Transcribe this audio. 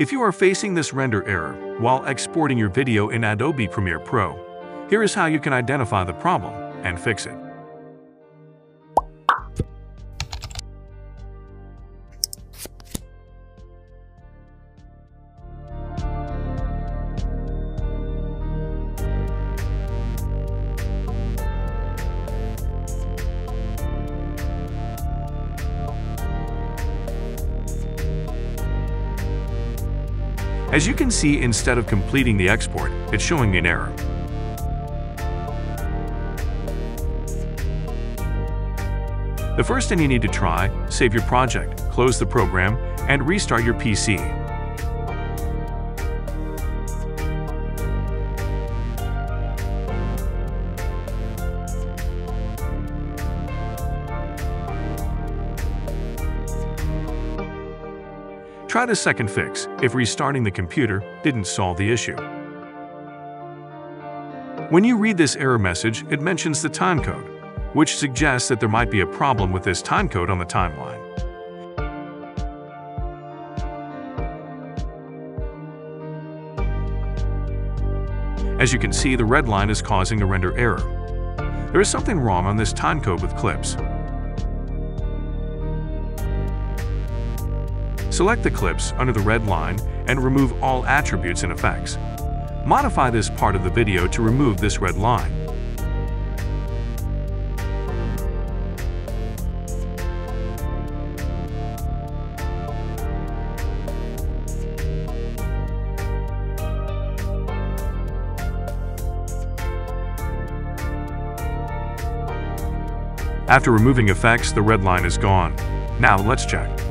If you are facing this render error while exporting your video in Adobe Premiere Pro, here is how you can identify the problem and fix it. As you can see, instead of completing the export, it's showing an error. The first thing you need to try, save your project, close the program, and restart your PC. Try the second fix if restarting the computer didn't solve the issue. When you read this error message, it mentions the timecode, which suggests that there might be a problem with this timecode on the timeline. As you can see, the red line is causing a render error. There is something wrong on this timecode with clips. Select the clips under the red line and remove all attributes and effects. Modify this part of the video to remove this red line. After removing effects, the red line is gone. Now let's check.